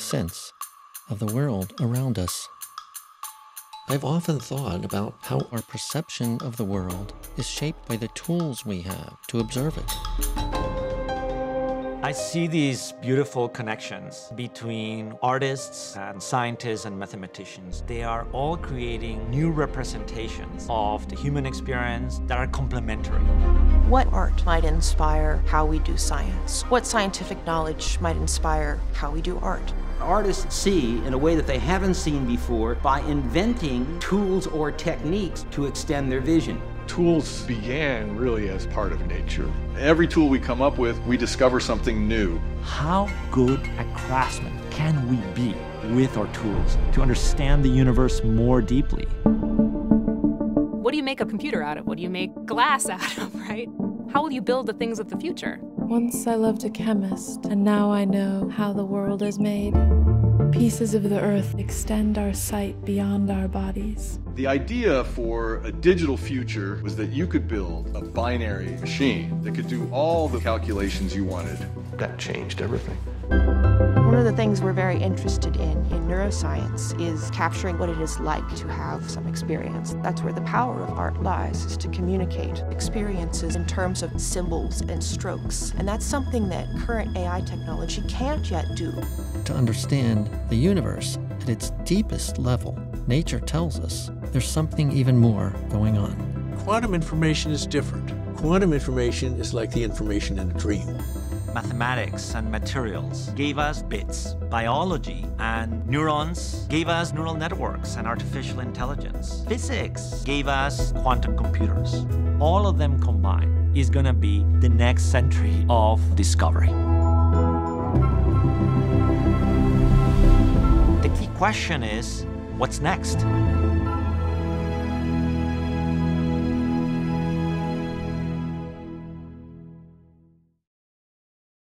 sense of the world around us. I've often thought about how our perception of the world is shaped by the tools we have to observe it. I see these beautiful connections between artists and scientists and mathematicians. They are all creating new representations of the human experience that are complementary. What art might inspire how we do science? What scientific knowledge might inspire how we do art? Artists see in a way that they haven't seen before by inventing tools or techniques to extend their vision. Tools began really as part of nature. Every tool we come up with, we discover something new. How good a craftsman can we be with our tools to understand the universe more deeply? What do you make a computer out of? What do you make glass out of, right? How will you build the things of the future? Once I loved a chemist, and now I know how the world is made. Pieces of the earth extend our sight beyond our bodies. The idea for a digital future was that you could build a binary machine that could do all the calculations you wanted. That changed everything. One of the things we're very interested in neuroscience is capturing what it is like to have some experience. That's where the power of art lies, is to communicate experiences in terms of symbols and strokes. And that's something that current AI technology can't yet do. To understand the universe at its deepest level, nature tells us there's something even more going on. Quantum information is different. Quantum information is like the information in a dream. Mathematics and materials gave us bits. Biology and neurons gave us neural networks and artificial intelligence. Physics gave us quantum computers. All of them combined is going to be the next century of discovery. The key question is, what's next?